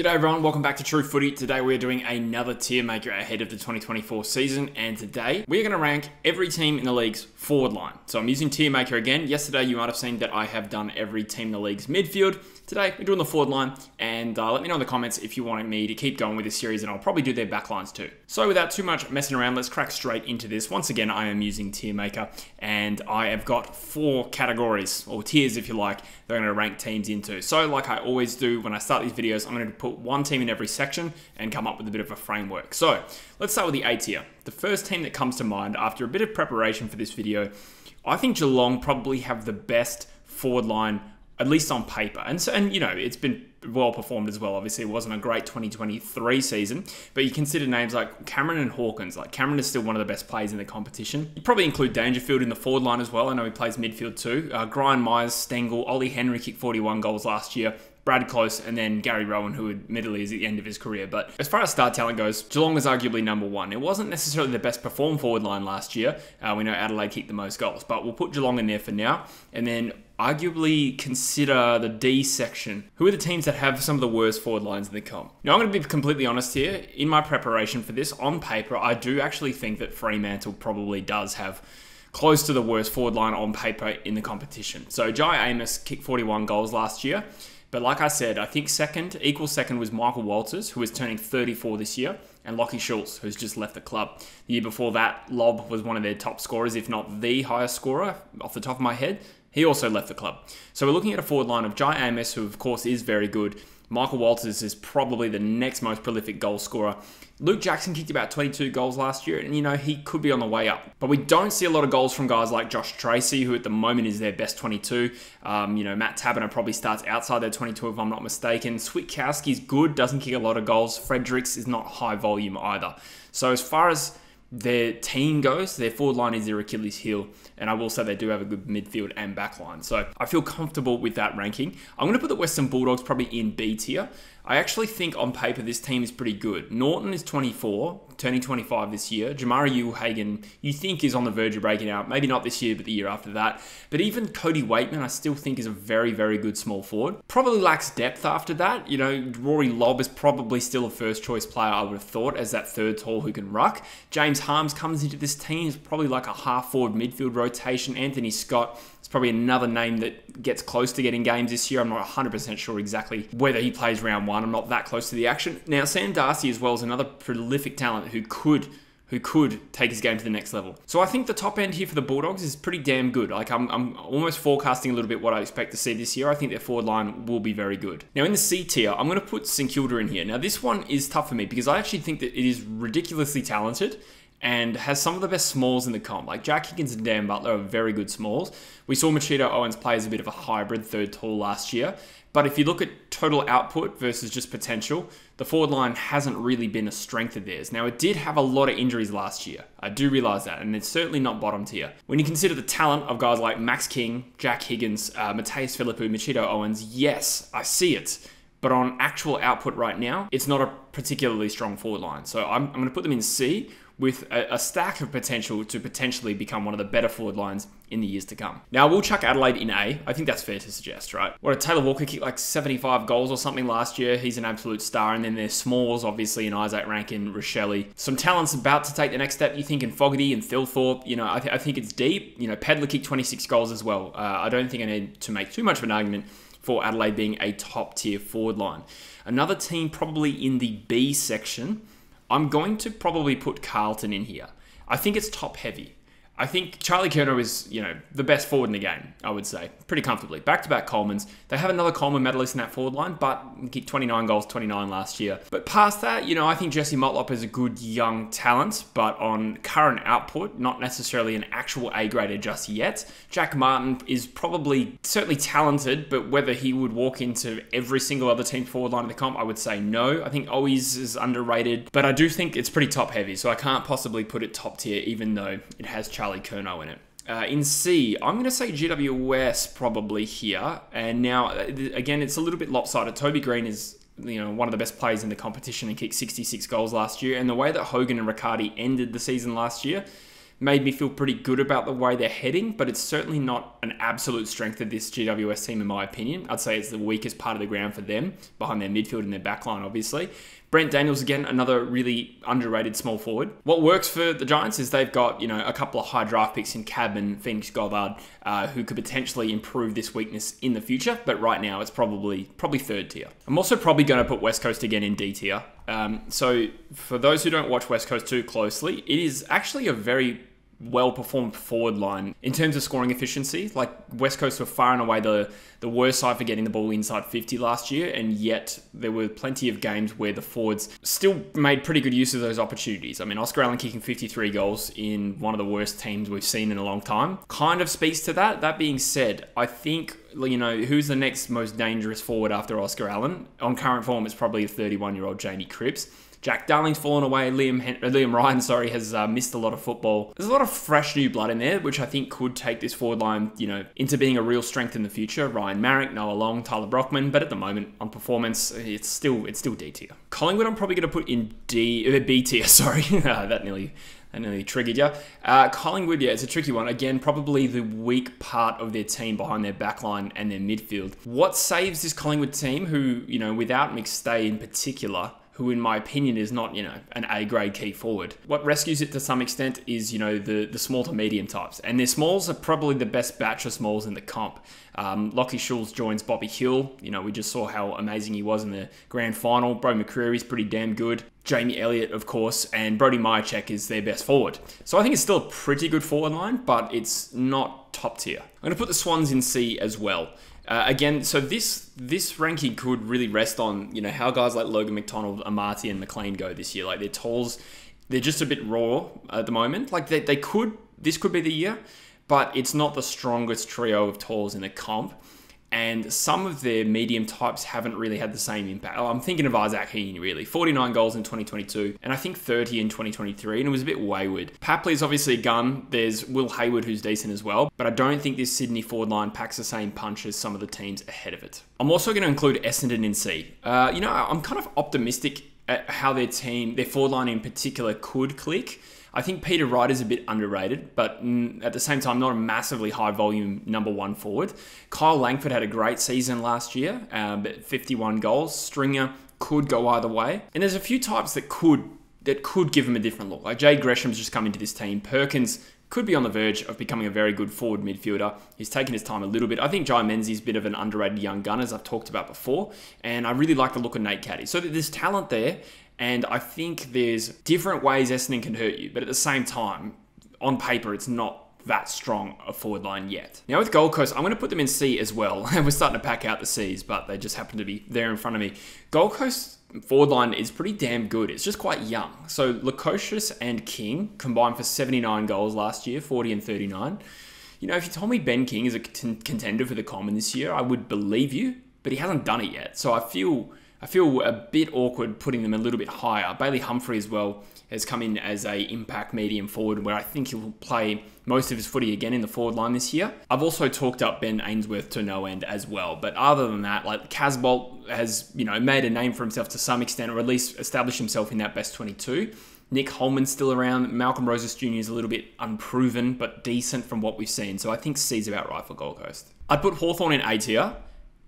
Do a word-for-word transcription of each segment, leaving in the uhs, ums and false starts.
G'day everyone, welcome back to True Footy. Today we're doing another tier maker ahead of the twenty twenty-four season, and today we're going to rank every team in the league's forward line. So I'm using tier maker again. Yesterday you might have seen that I have done every team in the league's midfield. Today we're doing the forward line, and uh, let me know in the comments if you wanted me to keep going with this series, and I'll probably do their back lines too. So without too much messing around, let's crack straight into this. Once again, I am using tier maker, and I have got four categories, or tiers if you like, that I'm going to rank teams into. So like I always do when I start these videos, I'm going to put one team in every section and come up with a bit of a framework. So let's start with the A tier. The first team that comes to mind after a bit of preparation for this video, I think Geelong probably have the best forward line, at least on paper. And so, and you know, it's been well performed as well. Obviously, it wasn't a great twenty twenty-three season, but you consider names like Cameron and Hawkins. Like Cameron is still one of the best players in the competition. You probably include Dangerfield in the forward line as well. I know he plays midfield too. Uh, Grion Myers, Stengel, Ollie Henry kicked forty-one goals last year. Brad Close, and then Gary Rowan, who admittedly is at the end of his career. But as far as star talent goes, Geelong was arguably number one. It wasn't necessarily the best performed forward line last year. Uh, we know Adelaide kicked the most goals, but we'll put Geelong in there for now. And then arguably consider the D section, who are the teams that have some of the worst forward lines in the comp. Now, I'm going to be completely honest here. In my preparation for this, on paper, I do actually think that Fremantle probably does have close to the worst forward line on paper in the competition. So Jai Amos kicked forty-one goals last year. But like I said, I think second, equal second was Michael Walters, who is turning thirty-four this year, and Lachie Schultz, who's just left the club. The year before that, Lobb was one of their top scorers, if not the highest scorer, off the top of my head. He also left the club. So we're looking at a forward line of Jai Amos, who of course is very good. Michael Walters is probably the next most prolific goal scorer. Luke Jackson kicked about twenty-two goals last year, and you know, he could be on the way up. But we don't see a lot of goals from guys like Josh Tracy, who at the moment is their best twenty-two. Um, you know, Matt Taberner probably starts outside their twenty-two, if I'm not mistaken. Switkowski's good, doesn't kick a lot of goals. Fredericks is not high volume either. So as far as their team goes, their forward line is their Achilles heel, and I will say they do have a good midfield and back line. So I feel comfortable with that ranking. I'm going to put the Western Bulldogs probably in B tier. I actually think on paper this team is pretty good. Norton is twenty-four, turning twenty-five this year. Jamari Ulhagen, you think is on the verge of breaking out. Maybe not this year, but the year after that. But even Cody Waitman, I still think is a very, very good small forward. Probably lacks depth after that. You know, Rory Lobb is probably still a first choice player, I would have thought, as that third tall who can ruck. James Harms comes into this team is probably like a half forward midfield rotation. Anthony Scott is probably another name that gets close to getting games this year. I'm not one hundred percent sure exactly whether he plays round one. I'm not that close to the action. Now, Sam Darcy as well is another prolific talent who could who could take his game to the next level. So I think the top end here for the Bulldogs is pretty damn good. Like I'm, I'm almost forecasting a little bit what I expect to see this year. I think their forward line will be very good. Now in the C tier, I'm going to put St Kilda in here. Now this one is tough for me because I actually think that it is ridiculously talented and has some of the best smalls in the comp. Like Jack Higgins and Dan Butler are very good smalls. We saw Machido Owens play as a bit of a hybrid third tall last year. But if you look at total output versus just potential, the forward line hasn't really been a strength of theirs. Now, it did have a lot of injuries last year. I do realize that, and it's certainly not bottom tier. When you consider the talent of guys like Max King, Jack Higgins, uh, Mateus Philippou, Machido Owens, yes, I see it. But on actual output right now, it's not a particularly strong forward line. So I'm, I'm going to put them in C, with a stack of potential to potentially become one of the better forward lines in the years to come. Now, we'll chuck Adelaide in A. I think that's fair to suggest, right? What, a Taylor Walker kicked like seventy-five goals or something last year. He's an absolute star. And then there's smalls, obviously, in Isaac Rankin, Rochelle. Some talents about to take the next step, you think, in Fogarty and Thilthorpe. You know, I, th I think it's deep. You know, Pedler kicked twenty-six goals as well. Uh, I don't think I need to make too much of an argument for Adelaide being a top-tier forward line. Another team probably in the B section, I'm going to probably put Carlton in here. I think it's top heavy. I think Charlie Curnow is, you know, the best forward in the game, I would say, pretty comfortably. Back-to-back Colemans. They have another Coleman medalist in that forward line, but kicked twenty-nine goals, twenty-nine last year. But past that, you know, I think Jesse Motlop is a good young talent, but on current output, not necessarily an actual A-grader just yet. Jack Martin is probably certainly talented, but whether he would walk into every single other team forward line of the comp, I would say no. I think Owies is underrated, but I do think it's pretty top-heavy, so I can't possibly put it top tier, even though it has Charlie Curnow in it. Uh, in C, I'm going to say G W S probably here. And now, again, it's a little bit lopsided. Toby Green is, you know, one of the best players in the competition and kicked sixty-six goals last year. And the way that Hogan and Riccardi ended the season last year made me feel pretty good about the way they're heading, but it's certainly not an absolute strength of this G W S team, in my opinion. I'd say it's the weakest part of the ground for them, behind their midfield and their backline, obviously. Brent Daniels, again, another really underrated small forward. What works for the Giants is they've got, you know, a couple of high draft picks in Cab and Phoenix Goddard, uh, who could potentially improve this weakness in the future, but right now it's probably probably third tier. I'm also probably going to put West Coast again in D tier. Um, so for those who don't watch West Coast too closely, it is actually a very well-performed forward line. In terms of scoring efficiency, like, West Coast were far and away the, the worst side for getting the ball inside fifty last year, and yet there were plenty of games where the forwards still made pretty good use of those opportunities. I mean, Oscar Allen kicking fifty-three goals in one of the worst teams we've seen in a long time kind of speaks to that. That being said, I think, you know, who's the next most dangerous forward after Oscar Allen? On current form, it's probably thirty-one-year-old Jamie Cripps. Jack Darling's fallen away. Liam Hen Liam Ryan, sorry, has uh, missed a lot of football. There's a lot of fresh new blood in there, which I think could take this forward line, you know, into being a real strength in the future. Ryan Marrick, Noah Long, Tyler Brockman, but at the moment on performance, it's still it's still D tier. Collingwood, I'm probably going to put in D uh, B tier. Sorry, that nearly. I nearly triggered you. Uh, Collingwood, yeah, it's a tricky one. Again, probably the weak part of their team behind their backline and their midfield. What saves this Collingwood team, who, you know, without McStay in particular, who in my opinion is not, you know, an A-grade key forward. What rescues it to some extent is, you know, the, the small to medium types. And their smalls are probably the best batch of smalls in the comp. Um, Lachie Schultz joins Bobby Hill. You know, we just saw how amazing he was in the grand final. Bro McCreary's pretty damn good. Jamie Elliott, of course, and Brody Majacek is their best forward. So I think it's still a pretty good forward line, but it's not top tier. I'm going to put the Swans in C as well. Uh, again, so this this ranking could really rest on, you know, how guys like Logan McDonald, Amati, and McLean go this year. Like, their tools, they're just a bit raw at the moment. Like, they, they could, this could be the year, but it's not the strongest trio of tools in the comp. And some of their medium types haven't really had the same impact. Oh, I'm thinking of Isaac Heaney, really. forty-nine goals in twenty twenty-two, and I think thirty in twenty twenty-three, and it was a bit wayward. Papley is obviously a gun. There's Will Hayward, who's decent as well, but I don't think this Sydney forward line packs the same punch as some of the teams ahead of it. I'm also going to include Essendon in C. Uh, you know, I'm kind of optimistic at how their team, their forward line in particular, could click. I think Peter Wright is a bit underrated, but at the same time, not a massively high volume number one forward. Kyle Langford had a great season last year, um, fifty-one goals. Stringer could go either way. And there's a few types that could that could give him a different look. Like, Jade Gresham's just come into this team. Perkins could be on the verge of becoming a very good forward midfielder. He's taken his time a little bit. I think Jai Menzies is a bit of an underrated young gun, as I've talked about before. And I really like the look of Nate Caddy. So there's talent there. And I think there's different ways Essendon can hurt you, but at the same time, on paper, it's not that strong a forward line yet. Now with Gold Coast, I'm going to put them in C as well. We're starting to pack out the C's, but they just happen to be there in front of me. Gold Coast forward line is pretty damn good. It's just quite young. So Lukosius and King combined for seventy-nine goals last year, forty and thirty-nine. You know, if you told me Ben King is a contender for the Common this year, I would believe you, but he hasn't done it yet. So I feel... I feel a bit awkward putting them a little bit higher. Bailey Humphrey as well has come in as a impact medium forward, where I think he'll play most of his footy again in the forward line this year. I've also talked up Ben Ainsworth to no end as well. But other than that, like, Casbolt has, you know, made a name for himself to some extent, or at least established himself in that best twenty-two. Nick Holman's still around. Malcolm Roses Junior is a little bit unproven, but decent from what we've seen. So I think C's about right for Gold Coast. I'd put Hawthorn in A tier.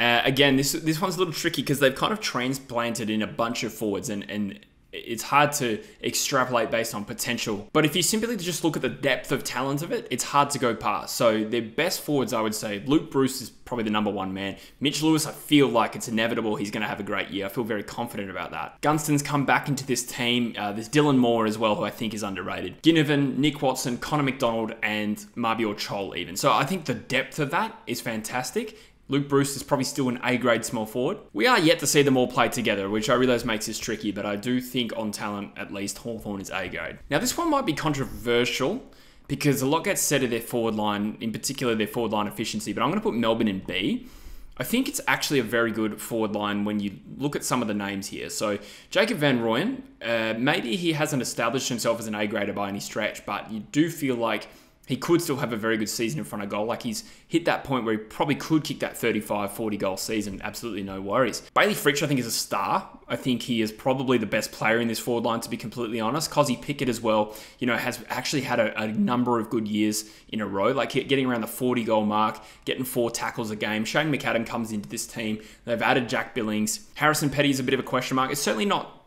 Uh, again, this this one's a little tricky because they've kind of transplanted in a bunch of forwards, and, and it's hard to extrapolate based on potential. But if you simply just look at the depth of talent of it, it's hard to go past. So their best forwards, I would say, Luke Bruce is probably the number one man. Mitch Lewis, I feel like it's inevitable he's going to have a great year. I feel very confident about that. Gunston's come back into this team. Uh, there's Dylan Moore as well, who I think is underrated. Ginnivan, Nick Watson, Connor McDonald, and Marbior Chol even. So I think the depth of that is fantastic. Luke Bruce is probably still an A-grade small forward. We are yet to see them all play together, which I realise makes this tricky, but I do think on talent, at least, Hawthorn is A-grade. Now, this one might be controversial because a lot gets said of their forward line, in particular their forward line efficiency, but I'm going to put Melbourne in B. I think it's actually a very good forward line when you look at some of the names here. So Jacob Van Rooyen, uh, maybe he hasn't established himself as an A-grader by any stretch, but you do feel like he could still have a very good season in front of goal. Like, he's hit that point where he probably could kick that thirty-five, forty goal season. Absolutely no worries. Bailey Fritsch, I think, is a star. I think he is probably the best player in this forward line, to be completely honest. Cozzy Pickett as well, you know, has actually had a, a number of good years in a row, like getting around the forty goal mark, getting four tackles a game. Shane McAdam comes into this team. They've added Jack Billings. Harrison Petty's a bit of a question mark. It's certainly not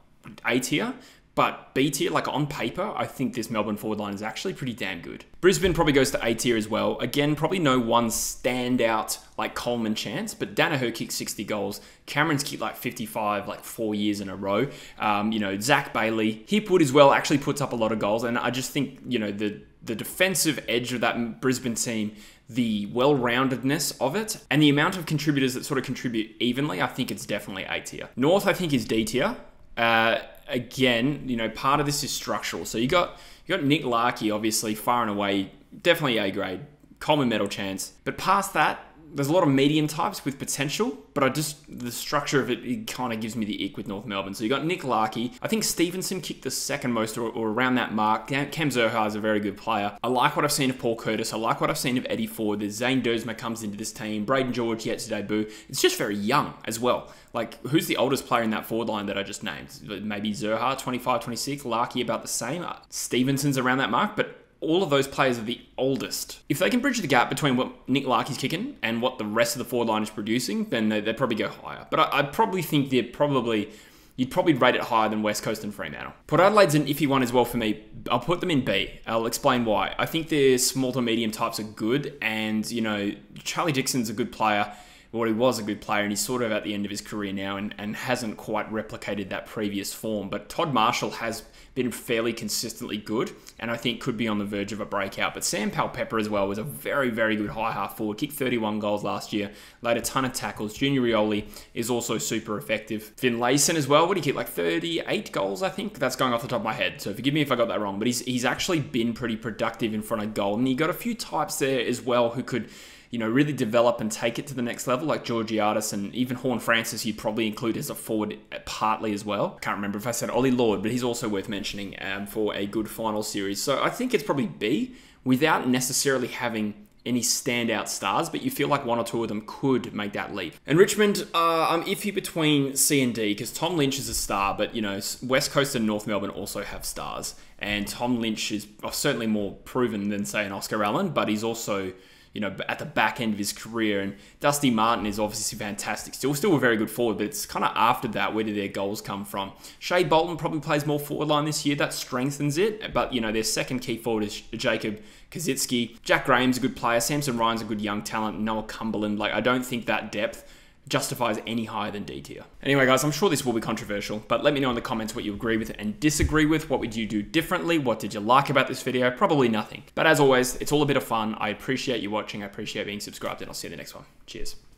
A tier, but B tier, like on paper, I think this Melbourne forward line is actually pretty damn good. Brisbane probably goes to A tier as well. Again, probably no one standout like Coleman chance, but Danaher kicked sixty goals. Cameron's kicked like fifty-five, like four years in a row. Um, you know, Zach Bailey, Hipwood as well actually puts up a lot of goals. And I just think, you know, the, the defensive edge of that Brisbane team, the well-roundedness of it, and the amount of contributors that sort of contribute evenly, I think it's definitely A tier. North, I think, is D tier. Uh, again, you know, part of this is structural. So you got you got Nick Larkey, obviously, far and away, definitely A grade, common medal chance. But past that, there's a lot of medium types with potential, but I just, the structure of it, it kind of gives me the ick with North Melbourne. So you got Nick Larkey. I think Stevenson kicked the second most or, or around that mark. Cam Zerha is a very good player. I like what I've seen of Paul Curtis. I like what I've seen of Eddie Ford. There's Zane Dersma comes into this team. Braden George yet to debut. It's just very young as well. Like, who's the oldest player in that forward line that I just named? Maybe Zerha, twenty-five, twenty-six. Larkey about the same. Stevenson's around that mark, but all of those players are the oldest. If they can bridge the gap between what Nick Larkey's kicking and what the rest of the forward line is producing, then they, they probably go higher. But I, I probably think they're probably, you'd probably rate it higher than West Coast and Fremantle. Port Adelaide's an iffy one as well for me. I'll put them in B. I'll explain why. I think their small to medium types are good, and, you know, Charlie Dixon's a good player. Well, he was a good player, and he's sort of at the end of his career now and, and hasn't quite replicated that previous form. But Todd Marshall has been fairly consistently good, and I think could be on the verge of a breakout. But Sam Palpepper as well was a very, very good high half forward. Kicked thirty-one goals last year, laid a ton of tackles. Junior Rioli is also super effective. Finlayson as well, what did he kick? Like thirty-eight goals, I think? That's going off the top of my head, so forgive me if I got that wrong. But he's, he's actually been pretty productive in front of goal. And you got a few types there as well who could, you know, really develop and take it to the next level, like Georgiadis and even Horne Francis, you'd probably include as a forward partly as well. I can't remember if I said Ollie Lord, but he's also worth mentioning um, for a good final series. So I think it's probably B without necessarily having any standout stars, but you feel like one or two of them could make that leap. And Richmond, uh, I'm iffy between C and D because Tom Lynch is a star, but, you know, West Coast and North Melbourne also have stars. And Tom Lynch is certainly more proven than, say, an Oscar Allen, but he's also, you know, at the back end of his career. And Dusty Martin is obviously fantastic. Still, still a very good forward, but it's kind of after that, where do their goals come from? Shea Bolton probably plays more forward line this year. That strengthens it. But, you know, their second key forward is Jacob Kaczynski. Jack Graham's a good player. Samson Ryan's a good young talent. Noah Cumberland. Like, I don't think that depth justifies any higher than D tier. Anyway, guys, I'm sure this will be controversial, but let me know in the comments what you agree with and disagree with. What would you do differently? What did you like about this video? Probably nothing. But as always, it's all a bit of fun. I appreciate you watching. I appreciate being subscribed, and I'll see you in the next one. Cheers.